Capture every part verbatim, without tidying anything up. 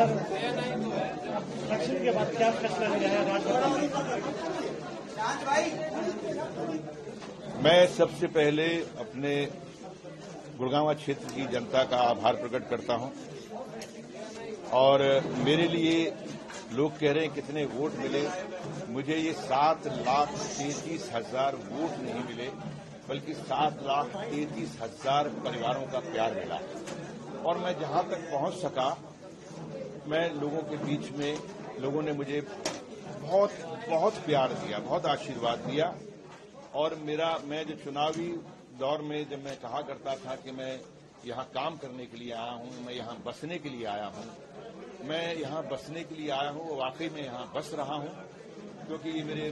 Sir, election के बाद क्या फैसला लिया है राज बब्बर? मैं सबसे पहले अपने गुड़गांव क्षेत्र की जनता का आभार प्रकट करता हूं और मेरे लिए लोग कह रहे हैं कितने वोट मिले, मुझे ये सात लाख तैंतीस हजार वोट नहीं मिले बल्कि सात लाख तैंतीस हजार परिवारों का प्यार मिला और मैं जहां तक पहुंच सका मैं लोगों के बीच में, लोगों ने मुझे बहुत बहुत प्यार दिया, बहुत आशीर्वाद दिया और मेरा मैं जो चुनावी दौर में जब मैं कहा करता था कि मैं यहां काम करने के लिए आया हूं, मैं यहां बसने के लिए आया हूं, मैं यहां बसने के लिए आया हूं, वाकई में यहां बस रहा हूं क्योंकि ये मेरे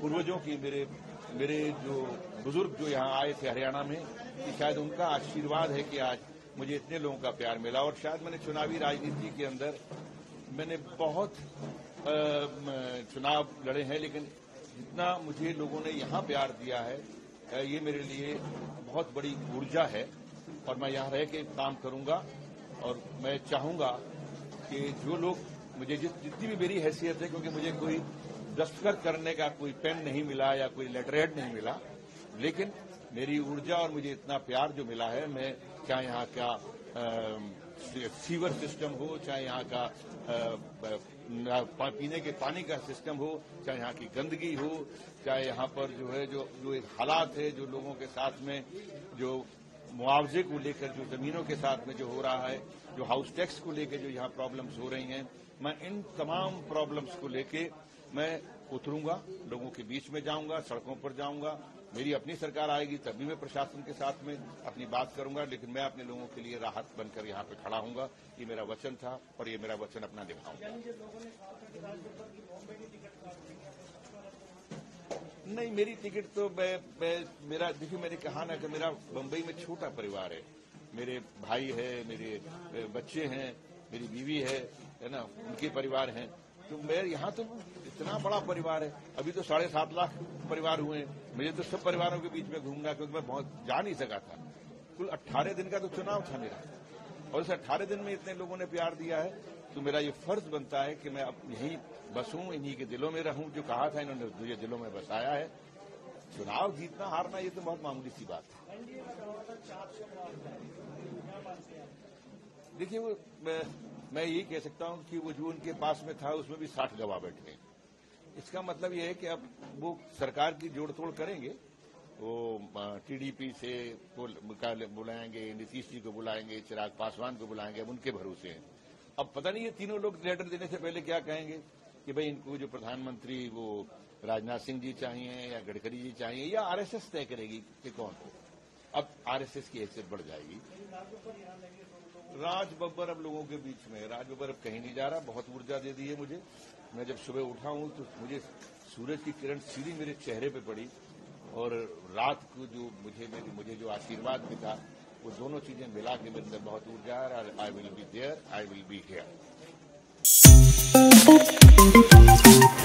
पूर्वजों की, मेरे मेरे जो बुजुर्ग जो यहां आए थे हरियाणा में, कि शायद उनका आशीर्वाद है कि आज मुझे इतने लोगों का प्यार मिला और शायद मैंने चुनावी राजनीति के अंदर मैंने बहुत आ, चुनाव लड़े हैं लेकिन जितना मुझे लोगों ने यहां प्यार दिया है ये मेरे लिए बहुत बड़ी ऊर्जा है और मैं यहां रह के काम करूंगा और मैं चाहूंगा कि जो लोग मुझे जितनी भी मेरी हैसियत है, क्योंकि मुझे कोई दस्तखत करने का कोई पेन नहीं मिला या कोई लेटरहेड नहीं मिला, लेकिन मेरी ऊर्जा और मुझे इतना प्यार जो मिला है, मैं चाहे यहाँ का सीवर सिस्टम हो, चाहे यहाँ का पीने के पानी का सिस्टम हो, चाहे यहाँ की गंदगी हो, चाहे यहाँ पर जो है जो जो एक हालात है, जो लोगों के साथ में जो मुआवजे को लेकर, जो जमीनों के साथ में जो हो रहा है, जो हाउस टैक्स को लेकर जो यहाँ प्रॉब्लम्स हो रही हैं, मैं इन तमाम प्रॉब्लम्स को लेके मैं उतरूंगा, लोगों के बीच में जाऊंगा, सड़कों पर जाऊंगा। मेरी अपनी सरकार आएगी तभी मैं प्रशासन के साथ में अपनी बात करूंगा, लेकिन मैं अपने लोगों के लिए राहत बनकर यहाँ पे खड़ा हूंगा। ये मेरा वचन था और ये मेरा वचन अपना निभाऊंगा। नहीं, मेरी टिकट तो मैं, मैं मेरा देखिए मैंने कहा ना कि मेरा बंबई में छोटा परिवार है, मेरे भाई है, मेरे बच्चे हैं, मेरी बीवी है है ना, उनके परिवार हैं, तो मैं यहाँ तो इतना बड़ा परिवार है, अभी तो साढ़े सात लाख परिवार हुए हैं, मुझे तो सब परिवारों के बीच में घूमना क्योंकि मैं बहुत जा नहीं सका था। कुल अट्ठारह दिन का तो चुनाव था मेरा और इस अट्ठारह दिन में इतने लोगों ने प्यार दिया है तो मेरा ये फर्ज बनता है कि मैं अब यहीं बसूं, इन्हीं के दिलों में रहूं, जो कहा था इन्होंने मुझे दिलों में बसाया है। चुनाव जीतना हारना ये तो बहुत मामूली सी बात है। देखिए वो मैं, मैं यही कह सकता हूं कि वो जो उनके पास में था उसमें भी साठ गवाह बैठ गए, इसका मतलब ये है कि अब वो सरकार की जोड़ तोड़ करेंगे, वो टीडीपी से बुलाएंगे, नीतीश जी को बुलाएंगे, चिराग पासवान को बुलाएंगे, अब उनके भरोसे हैं। अब पता नहीं ये तीनों लोग लेटर देने से पहले क्या कहेंगे कि भाई इनको जो प्रधानमंत्री वो राजनाथ सिंह जी चाहिए या गडकरी जी चाहिए या आरएसएस तय करेगी कि कौन हो। अब आरएसएस की हैसियत बढ़ जाएगी। राज बब्बर अब लोगों के बीच में, राज बब्बर अब कहीं नहीं जा रहा, बहुत ऊर्जा दे दी है मुझे। मैं जब सुबह उठा हूं तो मुझे सूरज की किरण सीधी मेरे चेहरे पर पड़ी और रात को जो मुझे मुझे जो आशीर्वाद मिला वो दोनों चीजें मिला के मेरे अंदर बहुत ऊर्जा है। I will be there, I will be here.